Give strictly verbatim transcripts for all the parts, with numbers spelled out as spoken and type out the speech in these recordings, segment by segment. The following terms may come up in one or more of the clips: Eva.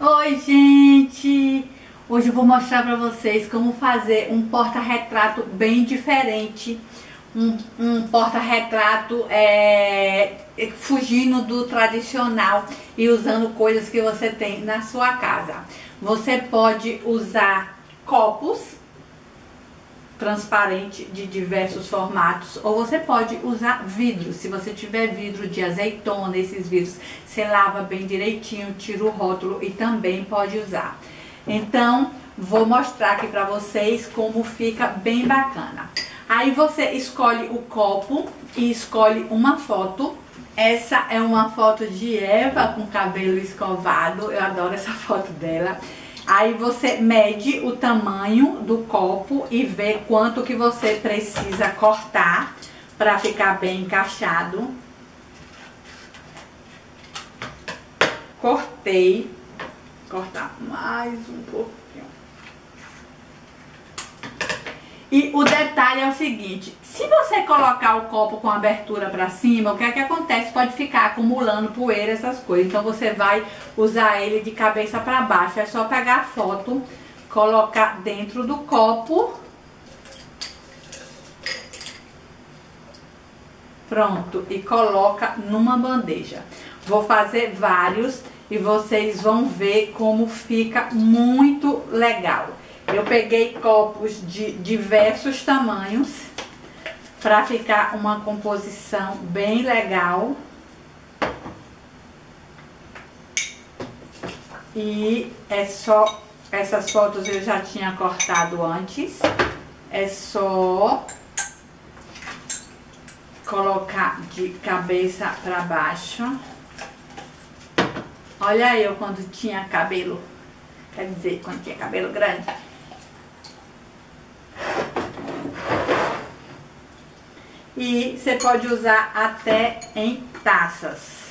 Oi gente, hoje eu vou mostrar pra vocês como fazer um porta-retrato bem diferente, um, um porta-retrato é, fugindo do tradicional e usando coisas que você tem na sua casa. Você pode usar copos transparente de diversos formatos, ou você pode usar vidro. Se você tiver vidro de azeitona, esses vidros você lava bem direitinho, tira o rótulo e também pode usar. Então vou mostrar aqui pra vocês como fica bem bacana. Aí você escolhe o copo e escolhe uma foto. Essa é uma foto de Eva com cabelo escovado, eu adoro essa foto dela. Aí você mede o tamanho do copo e vê quanto que você precisa cortar para ficar bem encaixado. Cortei. Cortar mais um pouquinho. E o detalhe é o seguinte, se você colocar o copo com abertura para cima, o que é que acontece? Pode ficar acumulando poeira, essas coisas. Então você vai usar ele de cabeça para baixo. É só pegar a foto, colocar dentro do copo. Pronto. E coloca numa bandeja. Vou fazer vários e vocês vão ver como fica muito legal. Eu peguei copos de diversos tamanhos para ficar uma composição bem legal. E é só, essas fotos eu já tinha cortado antes. É só colocar de cabeça para baixo. Olha eu quando tinha cabelo, quer dizer, quando tinha cabelo grande. E você pode usar até em taças.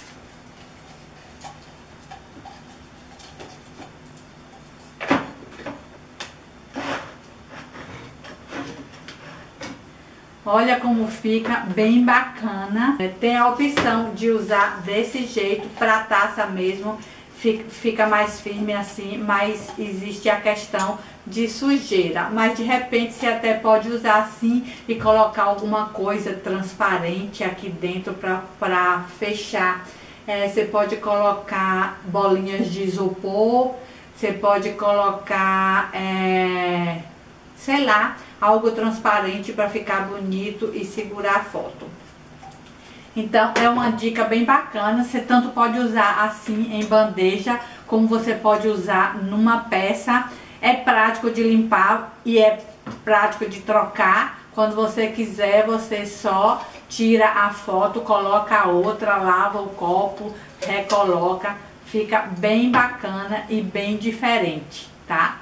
Olha como fica bem bacana. Tem a opção de usar desse jeito para taça mesmo. Fica mais firme assim, mas existe a questão de sujeira. Mas de repente você até pode usar assim e colocar alguma coisa transparente aqui dentro para fechar. É, você pode colocar bolinhas de isopor, você pode colocar, é, sei lá, algo transparente para ficar bonito e segurar a foto. Então é uma dica bem bacana, você tanto pode usar assim em bandeja, como você pode usar numa peça. É prático de limpar e é prático de trocar. Quando você quiser, você só tira a foto, coloca a outra, lava o copo, recoloca. Fica bem bacana e bem diferente, tá?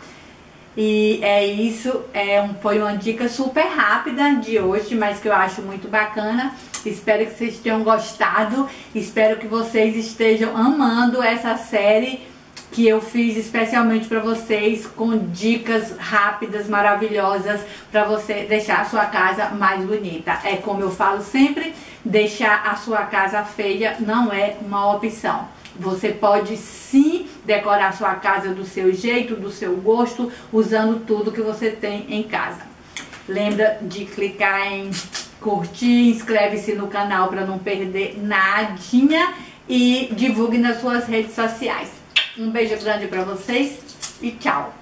E é isso, é um, foi uma dica super rápida de hoje, mas que eu acho muito bacana. Espero que vocês tenham gostado, espero que vocês estejam amando essa série que eu fiz especialmente para vocês, com dicas rápidas, maravilhosas, para você deixar a sua casa mais bonita. É como eu falo sempre, deixar a sua casa feia não é uma opção. Você pode sim decorar a sua casa do seu jeito, do seu gosto, usando tudo que você tem em casa. Lembra de clicar em curtir, inscreve-se no canal para não perder nadinha e divulgue nas suas redes sociais. Um beijo grande para vocês e tchau!